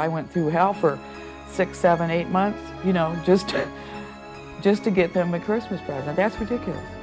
I went through hell for 6, 7, 8 months, you know, just to get them a Christmas present. That's ridiculous.